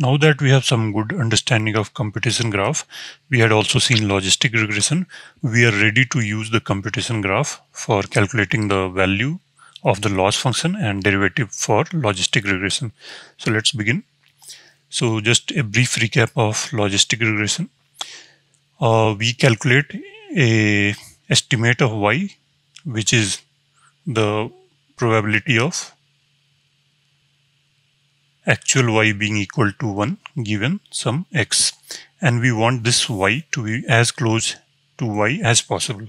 Now that we have some good understanding of computation graph, we had also seen logistic regression. We are ready to use the computation graph for calculating the value of the loss function and derivative for logistic regression. So let's begin. So just a brief recap of logistic regression. We calculate a estimate of y, which is the probability of actual y being equal to 1 given some x, and we want this y to be as close to y as possible,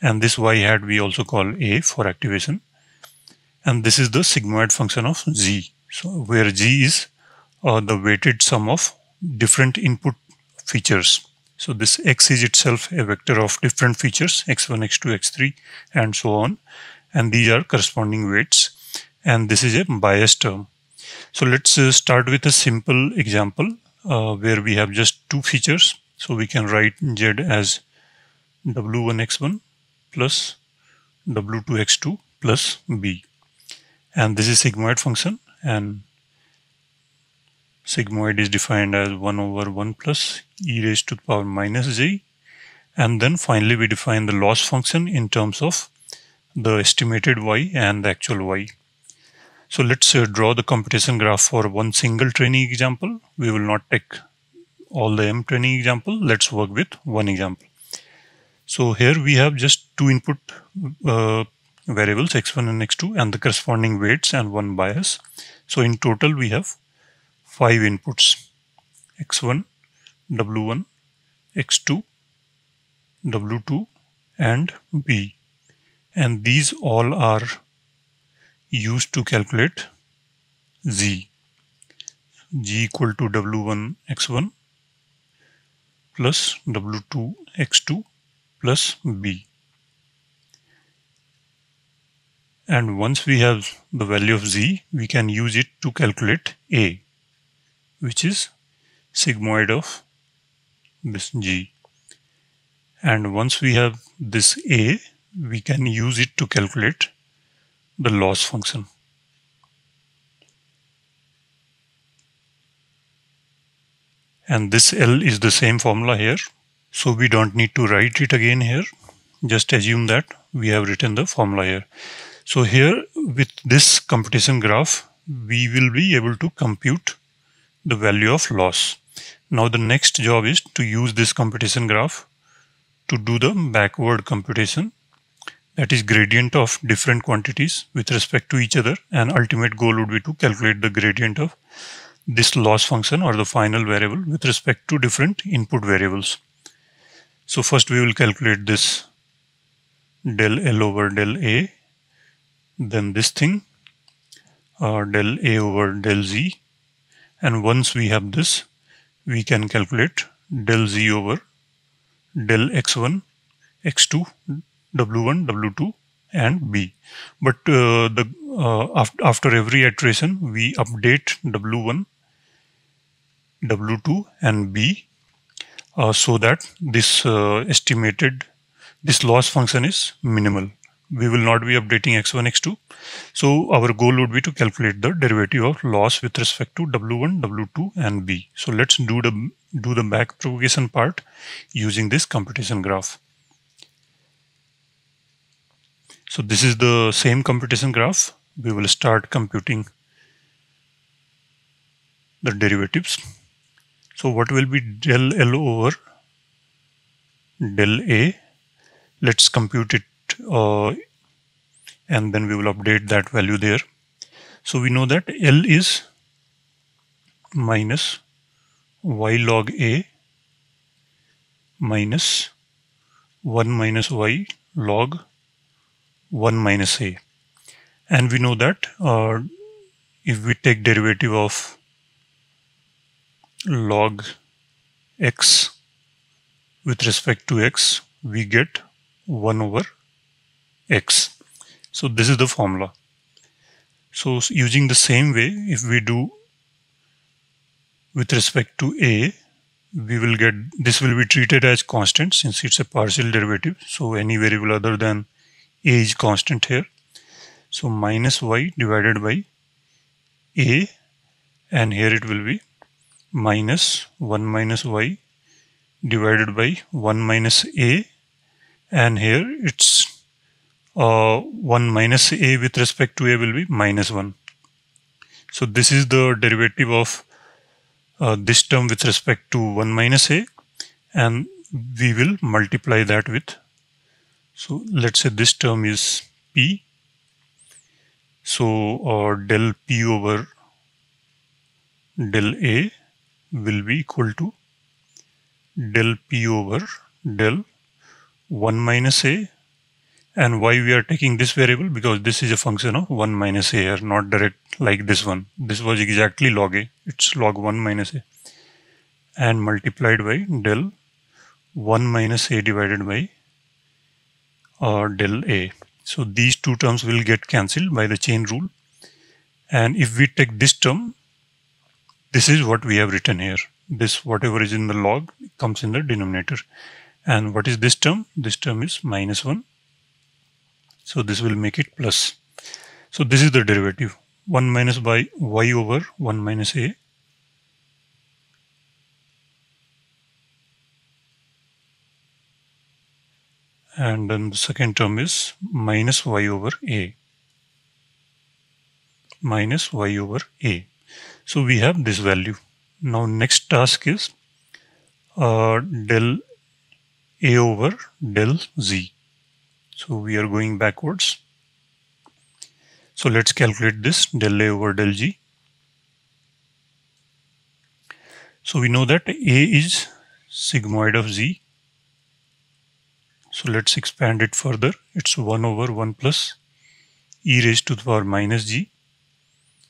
and this y hat we also call a for activation, and this is the sigmoid function of g, so where g is the weighted sum of different input features. So this x is itself a vector of different features, x1, x2, x3 and so on, and these are corresponding weights, and this is a bias term. So let's start with a simple example where we have just two features. So we can write z as w1 x1 plus w2 x2 plus b, and this is sigmoid function, and sigmoid is defined as 1 over 1 plus e raised to the power minus j, and then finally we define the loss function in terms of the estimated y and the actual y. So let's draw the computation graph for one single training example. We will not take all the m training example. Let's work with one example. So here we have just two input variables x1 and x2 and the corresponding weights and one bias. So in total we have 5 inputs, x1, w1, x2, w2 and b, and these all are used to calculate g equal to w1 x1 plus w2 x2 plus b. And once we have the value of z, we can use it to calculate a, which is sigmoid of this g, and once we have this a, we can use it to calculate the loss function. And this L is the same formula here, so we don't need to write it again here. Just assume that we have written the formula here. So here with this computation graph, we will be able to compute the value of loss. Now the next job is to use this computation graph to do the backward computation, that is gradient of different quantities with respect to each other, and ultimate goal would be to calculate the gradient of this loss function or the final variable with respect to different input variables. So first we will calculate this del L over del A, then this thing del A over del Z, and once we have this, we can calculate del z over del x1, x2, w1, w2 and b. But after every iteration we update w1, w2 and b so that this this loss function is minimal. We will not be updating x1, x2. So our goal would be to calculate the derivative of loss with respect to w1, w2 and b. So let's do the back propagation part using this computation graph. So this is the same computation graph. We will start computing the derivatives. So what will be del L over del A? Let's compute it. And then we will update that value there. So we know that L is minus y log a minus 1 minus y log 1 minus a, and we know that if we take derivative of log x with respect to x, we get 1 over x. So this is the formula. So using the same way, if we do with respect to a, we will get, this will be treated as constant since it's a partial derivative, so any variable other than a is constant here. So minus y divided by a, and here it will be minus 1 minus y divided by 1 minus a, and here it's 1 minus a with respect to a will be minus 1. So this is the derivative of this term with respect to 1 minus a, and we will multiply that with, so let's say this term is p, so del p over del a will be equal to del p over del 1 minus a, and why we are taking this variable, because this is a function of 1 minus a here, not direct like this one. This was exactly log a, it's log 1 minus a, and multiplied by del 1 minus a divided by del a. So these two terms will get cancelled by the chain rule, and if we take this term, this is what we have written here. This whatever is in the log comes in the denominator. And what is this term? This term is minus 1. So this will make it plus. So this is the derivative. 1 minus by y over 1 minus a. And then the second term is minus y over a. Minus y over a. So we have this value. Now next task is del a over del z. So we are going backwards. So let's calculate this del a over del g. So we know that a is sigmoid of z. So let's expand it further. It's 1 over 1 plus e raised to the power minus g.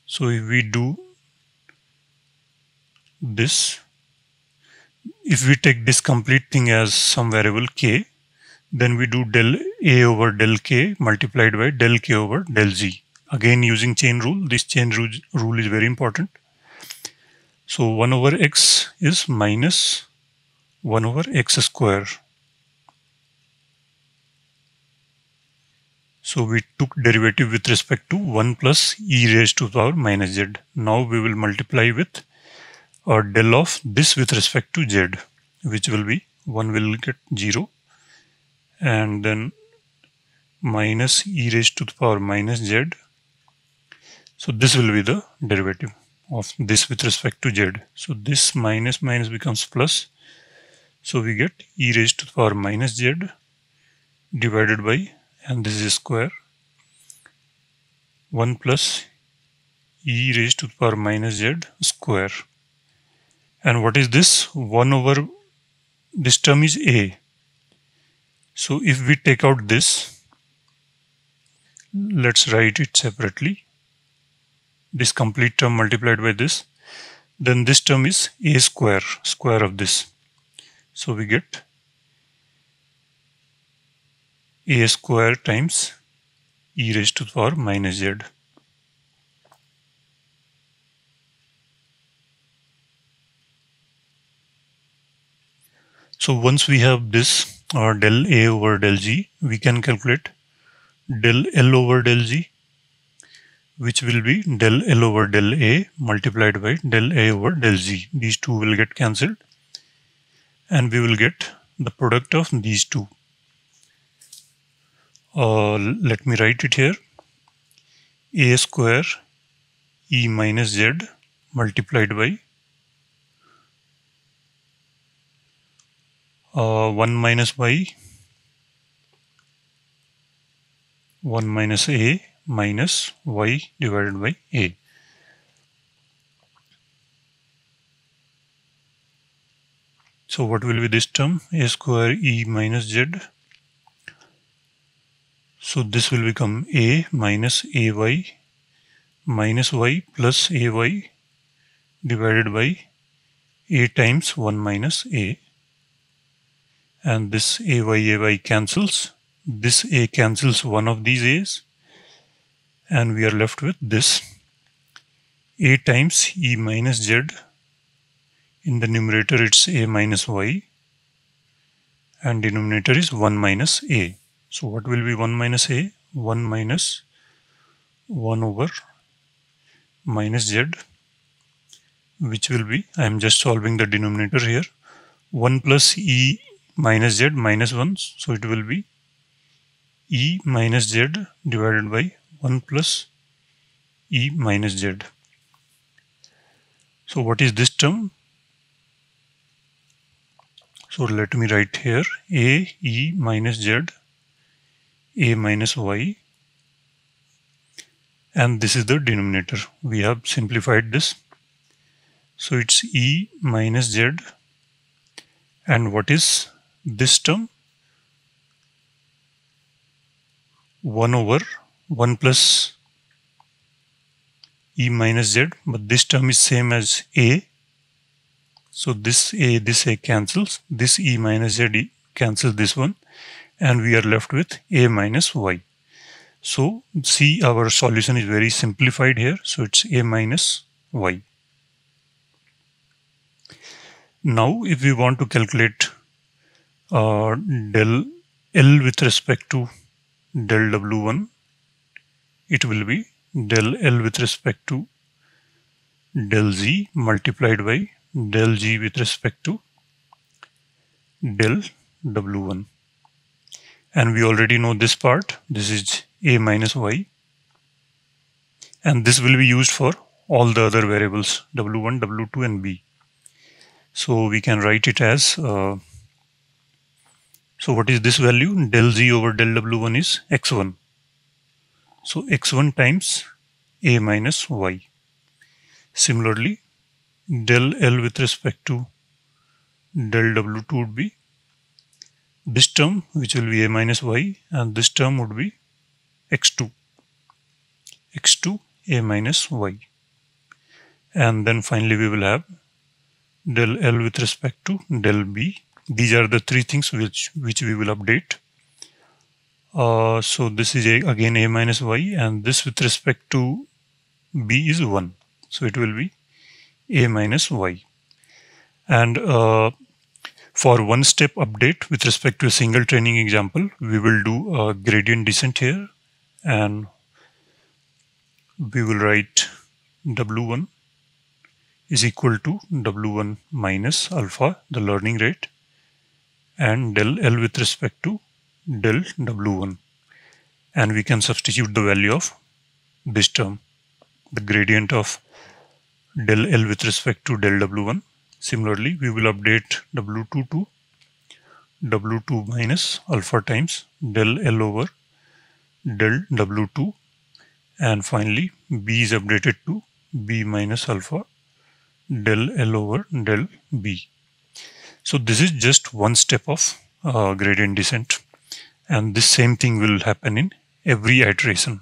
So if we do this, if we take this complete thing as some variable k, then we do del a over del k multiplied by del k over del z. Again using chain rule, this chain rule is very important. So 1 over x is minus 1 over x square. So we took derivative with respect to 1 plus e raised to the power minus z. Now we will multiply with or del of this with respect to z, which will be 1 will get 0, and then minus e raised to the power minus z. So this will be the derivative of this with respect to z. So this minus minus becomes plus. So we get e raised to the power minus z divided by, and this is square, 1 plus e raised to the power minus z square. And what is this? 1 over this term is a. So if we take out this, let's write it separately. This complete term multiplied by this, then this term is a square, square of this. So we get a square times e raised to the power minus z. So once we have this del a over del g, we can calculate del l over del g, which will be del l over del a multiplied by del a over del g. These two will get cancelled, and we will get the product of these two. Let me write it here. A square e minus z multiplied by 1 minus y, 1 minus a minus y divided by a. So what will be this term? A square e minus z. So this will become a minus ay minus y plus ay divided by a times 1 minus a. And this ay cancels, this a cancels one of these a's, and we are left with this a times e minus z. In the numerator it's a minus y, and denominator is 1 minus a. So what will be 1 minus a? 1 minus 1 over minus z which will be, I am just solving the denominator here, 1 plus e minus z minus 1. So it will be e minus z divided by 1 plus e minus z. So what is this term? So let me write here a e minus z a minus y, and this is the denominator. We have simplified this. So it's e minus z, and what is this term? 1 over 1 plus e minus z, but this term is same as a. So this a cancels, this e minus z cancels this one, and we are left with a minus y. So see, our solution is very simplified here. So it's a minus y. Now if we want to calculate del L with respect to del W1, it will be del L with respect to del Z multiplied by del G with respect to del W1. And we already know this part. This is a minus y. And this will be used for all the other variables W1, W2 and B. So we can write it as, so what is this value? Del Z over del W1 is x1. So x1 times a minus y. Similarly, del L with respect to del W2 would be this term, which will be a minus y, and this term would be x2. x2 a minus y. And then finally we will have del L with respect to del B. These are the three things which we will update. So this is again a minus y, and this with respect to B is 1. So it will be a minus y. And for one step update with respect to a single training example, we will do a gradient descent here, and we will write W1 is equal to W1 minus alpha, the learning rate, and del L with respect to del W1. And we can substitute the value of this term, the gradient of del L with respect to del W1. Similarly, we will update W2 to W2 minus alpha times del L over del W2. And finally, B is updated to B minus alpha del L over del B. So this is just one step of gradient descent, and this same thing will happen in every iteration.